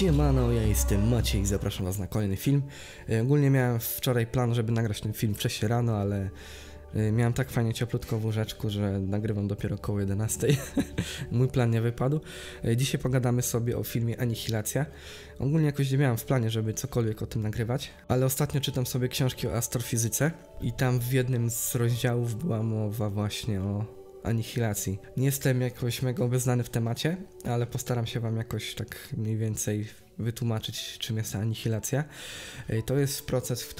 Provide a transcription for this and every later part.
Siemano, ja jestem Maciej i zapraszam was na kolejny film. Ogólnie miałem wczoraj plan, żeby nagrać ten film wcześniej rano, ale miałem tak fajnie cieplutko w łóżeczku, że nagrywam dopiero około 11. Mój plan nie wypadł. Dzisiaj pogadamy sobie o filmie Anihilacja. Ogólnie jakoś nie miałem w planie, żeby cokolwiek o tym nagrywać, ale ostatnio czytam sobie książki o astrofizyce i tam w jednym z rozdziałów była mowa właśnie o anihilacji. Nie jestem jakoś mega obeznany w temacie, ale postaram się wam jakoś tak mniej więcej wytłumaczyć, czym jest anihilacja. To jest proces,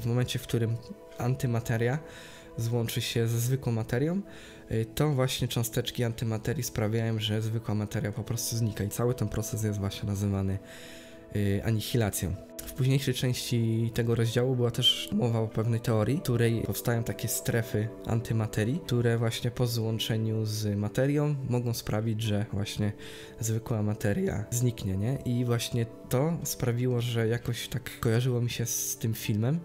w momencie, w którym antymateria złączy się ze zwykłą materią, to właśnie cząsteczki antymaterii sprawiają, że zwykła materia po prostu znika i cały ten proces jest właśnie nazywany anihilacją. W późniejszej części tego rozdziału była też mowa o pewnej teorii, w której powstają takie strefy antymaterii, które właśnie po złączeniu z materią mogą sprawić, że właśnie zwykła materia zniknie, nie? I właśnie to sprawiło, że jakoś tak kojarzyło mi się z tym filmem,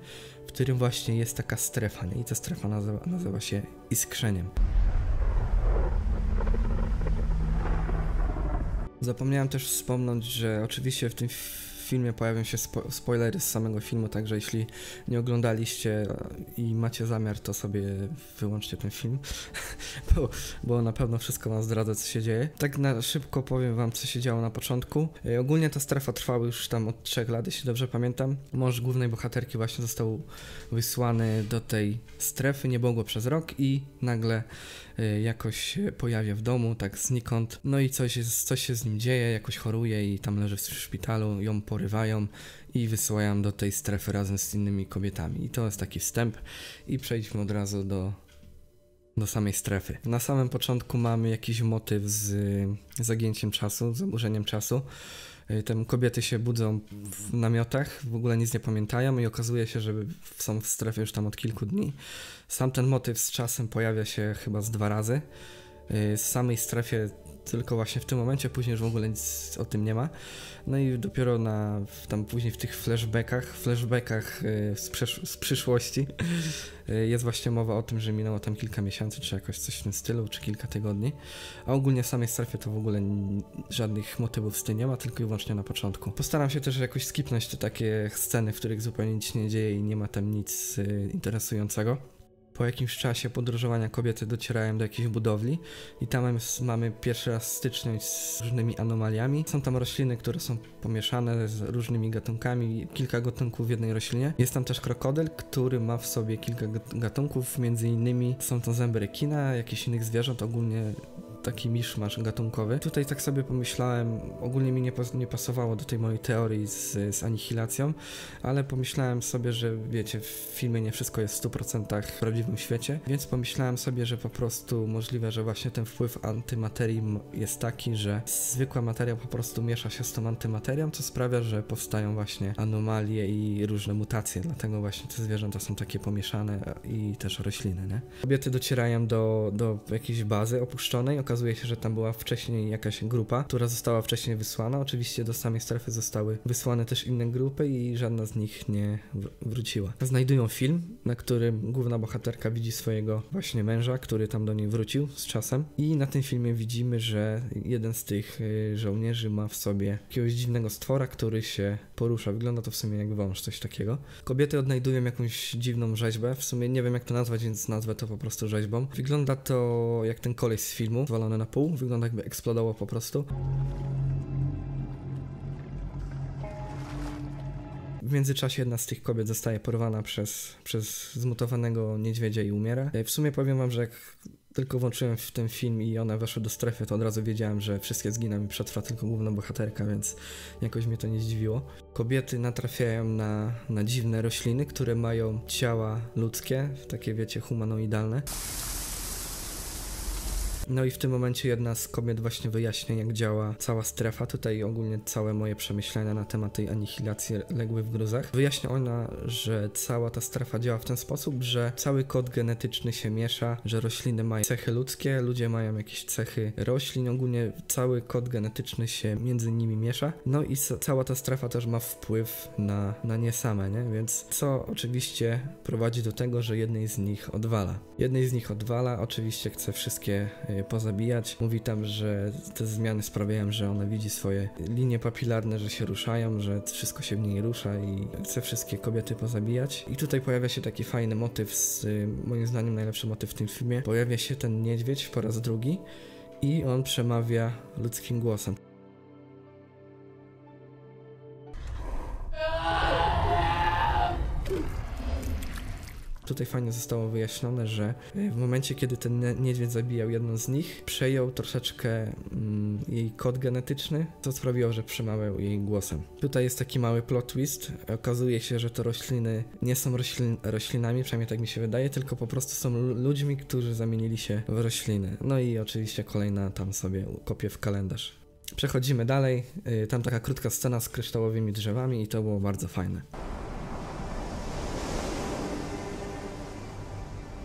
w którym właśnie jest taka strefa, nie? I ta strefa nazywa się iskrzeniem. Zapomniałem też wspomnieć, że oczywiście w tym filmie pojawią się spoilery z samego filmu, także jeśli nie oglądaliście i macie zamiar, to sobie wyłączcie ten film, bo na pewno wszystko wam zdradza, co się dzieje. Tak na szybko powiem wam, co się działo na początku. Ogólnie ta strefa trwała już tam od 3 lat, jeśli dobrze pamiętam. Mąż głównej bohaterki właśnie został wysłany do tej strefy, nie było go przez rok i nagle jakoś się pojawia w domu, tak znikąd. No i coś się z nim dzieje, jakoś choruje i tam leży w szpitalu, ją porywają i wysyłają do tej strefy razem z innymi kobietami. I to jest taki wstęp i przejdźmy od razu do samej strefy. Na samym początku mamy jakiś motyw z zagięciem czasu, zaburzeniem czasu. Tam kobiety się budzą w namiotach, w ogóle nic nie pamiętają i okazuje się, że są w strefie już tam od kilku dni. Sam ten motyw z czasem pojawia się chyba z 2 razy. W samej strefie tylko właśnie w tym momencie, później już w ogóle nic o tym nie ma. No i dopiero tam później w tych flashbackach z przyszłości jest właśnie mowa o tym, że minęło tam kilka miesięcy, czy jakoś coś w tym stylu, czy kilka tygodni. A ogólnie w samej strefie to w ogóle żadnych motywów z tym nie ma, tylko i wyłącznie na początku. Postaram się też jakoś skipnąć te takie sceny, w których zupełnie nic nie dzieje i nie ma tam nic interesującego. Po jakimś czasie podróżowania kobiety docierają do jakiejś budowli i tam mamy pierwszy raz styczność z różnymi anomaliami. Są tam rośliny, które są pomieszane z różnymi gatunkami, kilka gatunków w jednej roślinie. Jest tam też krokodyl, który ma w sobie kilka gatunków, między innymi są to zęby rekina, jakichś innych zwierząt, ogólnie taki miszmasz gatunkowy. Tutaj tak sobie pomyślałem, ogólnie mi nie pasowało do tej mojej teorii z anihilacją, ale pomyślałem sobie, że wiecie, w filmie nie wszystko jest w 100% w prawdziwym świecie, więc pomyślałem sobie, że po prostu możliwe, że właśnie ten wpływ antymaterii jest taki, że zwykła materia po prostu miesza się z tą antymaterią, co sprawia, że powstają właśnie anomalie i różne mutacje, dlatego właśnie te zwierzęta są takie pomieszane i też rośliny, nie? Kobiety docierają do jakiejś bazy opuszczonej, okazuje się, że tam była wcześniej jakaś grupa, która została wcześniej wysłana. Oczywiście do samej strefy zostały wysłane też inne grupy i żadna z nich nie wróciła. Znajdują film, na którym główna bohaterka widzi swojego właśnie męża, który tam do niej wrócił z czasem. I na tym filmie widzimy, że jeden z tych żołnierzy ma w sobie jakiegoś dziwnego stwora, który się porusza. Wygląda to w sumie jak wąż, coś takiego. Kobiety odnajdują jakąś dziwną rzeźbę. W sumie nie wiem, jak to nazwać, więc nazwę to po prostu rzeźbą. Wygląda to jak ten koleś z filmu, zwalone na pół, wygląda jakby eksplodowało po prostu. W międzyczasie jedna z tych kobiet zostaje porwana przez zmutowanego niedźwiedzia i umiera. W sumie powiem wam, że jak tylko włączyłem w ten film i one weszły do strefy, to od razu wiedziałem, że wszystkie zginą i przetrwa tylko główna bohaterka, więc jakoś mnie to nie zdziwiło. Kobiety natrafiają na dziwne rośliny, które mają ciała ludzkie, takie wiecie, humanoidalne. No i w tym momencie jedna z kobiet właśnie wyjaśnia, jak działa cała strefa. Tutaj ogólnie całe moje przemyślenia na temat tej anihilacji legły w gruzach. Wyjaśnia ona, że cała ta strefa działa w ten sposób, że cały kod genetyczny się miesza, że rośliny mają cechy ludzkie, ludzie mają jakieś cechy roślin, ogólnie cały kod genetyczny się między nimi miesza. No i cała ta strefa też ma wpływ na nie same, nie? Więc co oczywiście prowadzi do tego, że jednej z nich odwala. Oczywiście chce wszystkie pozabijać. Mówi tam, że te zmiany sprawiają, że ona widzi swoje linie papilarne, że się ruszają, że wszystko się w niej rusza i chce wszystkie kobiety pozabijać. I tutaj pojawia się taki fajny motyw, moim zdaniem najlepszy motyw w tym filmie. Pojawia się ten niedźwiedź po raz drugi i on przemawia ludzkim głosem. Tutaj fajnie zostało wyjaśnione, że w momencie, kiedy ten niedźwiedź zabijał jedną z nich, przejął troszeczkę jej kod genetyczny, co sprawiło, że przemawiał jej głosem. Tutaj jest taki mały plot twist. Okazuje się, że to rośliny nie są roślinami, przynajmniej tak mi się wydaje, tylko po prostu są ludźmi, którzy zamienili się w rośliny. No i oczywiście kolejna tam sobie kopie w kalendarz. Przechodzimy dalej. Tam taka krótka scena z kryształowymi drzewami i to było bardzo fajne.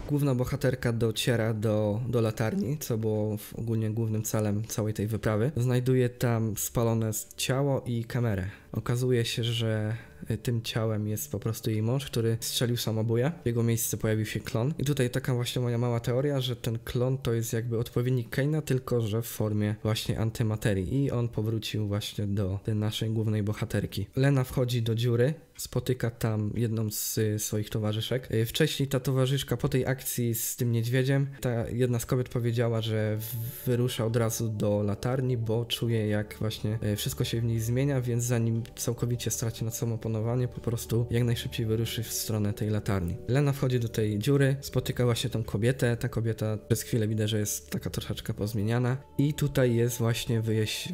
Główna bohaterka dociera do latarni, co było ogólnie głównym celem całej tej wyprawy. Znajduje tam spalone ciało i kamerę. Okazuje się, że tym ciałem jest po prostu jej mąż, który strzelił samobuja. W jego miejsce pojawił się klon. I tutaj taka właśnie moja mała teoria, że ten klon to jest jakby odpowiednik Kane'a, tylko że w formie właśnie antymaterii. I on powrócił właśnie do tej naszej głównej bohaterki. Lena wchodzi do dziury, spotyka tam jedną z swoich towarzyszek. Wcześniej ta towarzyszka po tej akcji z tym niedźwiedziem, ta jedna z kobiet powiedziała, że wyrusza od razu do latarni, bo czuje, jak właśnie wszystko się w niej zmienia, więc zanim całkowicie straci nad sobą panowanie, po prostu jak najszybciej wyruszy w stronę tej latarni. Lena wchodzi do tej dziury, spotyka właśnie tą kobietę. Ta kobieta przez chwilę widać, że jest taka troszeczkę pozmieniana i tutaj jest właśnie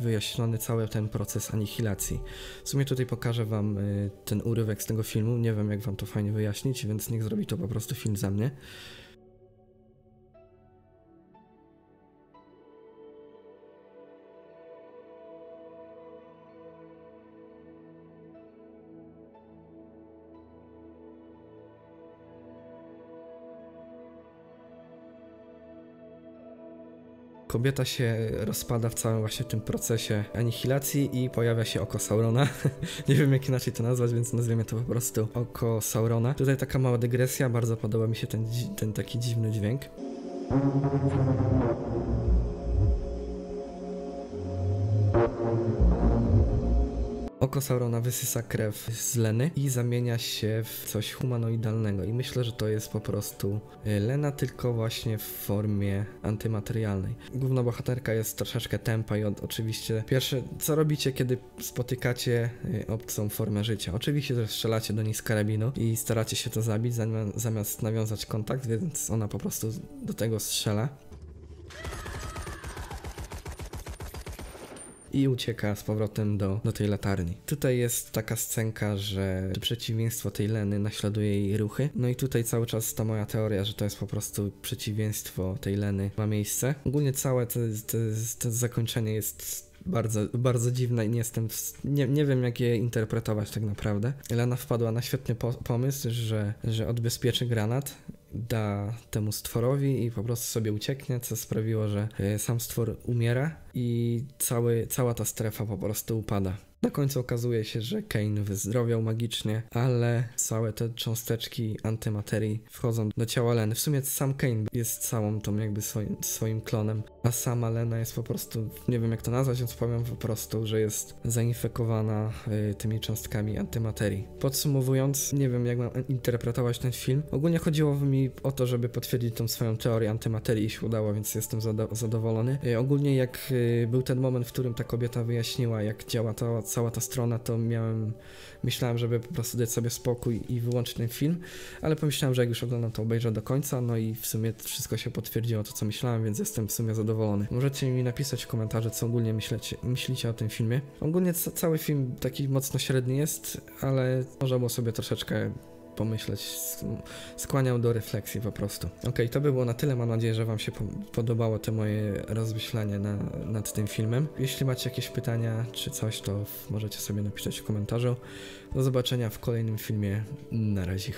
wyjaśniony cały ten proces anihilacji. W sumie tutaj pokażę wam ten urywek z tego filmu, nie wiem jak wam to fajnie wyjaśnić, więc niech zrobi to po prostu film za mnie. Kobieta się rozpada w całym właśnie tym procesie anihilacji i pojawia się oko Saurona. Nie wiem jak inaczej to nazwać, więc nazwiemy to po prostu oko Saurona. Tutaj taka mała dygresja, bardzo podoba mi się ten taki dziwny dźwięk. Oko Saurona wysysa krew z Leny i zamienia się w coś humanoidalnego i myślę, że to jest po prostu Lena, tylko właśnie w formie antymaterialnej. Główna bohaterka jest troszeczkę tempa i oczywiście pierwsze, co robicie, kiedy spotykacie obcą formę życia? Oczywiście, że strzelacie do niej z karabinu i staracie się to zabić zamiast nawiązać kontakt, więc ona po prostu do tego strzela. I ucieka z powrotem do tej latarni. Tutaj jest taka scenka, że przeciwieństwo tej Leny naśladuje jej ruchy. No i tutaj cały czas ta moja teoria, że to jest po prostu przeciwieństwo tej Leny ma miejsce. Ogólnie całe to zakończenie jest bardzo, bardzo dziwne i nie wiem jak je interpretować tak naprawdę. Lena wpadła na świetny pomysł, że odbezpieczy granat, da temu stworowi i po prostu sobie ucieknie, co sprawiło, że sam stwór umiera i cała ta strefa po prostu upada. Na końcu okazuje się, że Kane wyzdrowiał magicznie, ale całe te cząsteczki antymaterii wchodzą do ciała Leny. W sumie sam Kane jest całą tą jakby swoim klonem, a sama Lena jest po prostu, nie wiem jak to nazwać, więc powiem po prostu, że jest zainfekowana tymi cząstkami antymaterii. Podsumowując, nie wiem jak mam interpretować ten film. Ogólnie chodziło mi o to, żeby potwierdzić tą swoją teorię antymaterii i się udało, więc jestem zadowolony. Ogólnie jak był ten moment, w którym ta kobieta wyjaśniła jak działa cała ta strona, to myślałem, żeby po prostu dać sobie spokój i wyłączyć ten film, ale pomyślałem, że jak już oglądam, to obejrzę do końca, no i w sumie wszystko się potwierdziło to, co myślałem, więc jestem w sumie zadowolony. Możecie mi napisać w komentarze, co ogólnie myślicie o tym filmie. Ogólnie cały film taki mocno średni jest, ale można było sobie troszeczkę pomyśleć, skłaniał do refleksji po prostu. Ok, to by było na tyle, mam nadzieję, że wam się podobało te moje rozmyślanie nad tym filmem. Jeśli macie jakieś pytania czy coś, to możecie sobie napisać w komentarzu. Do zobaczenia w kolejnym filmie. Na razie.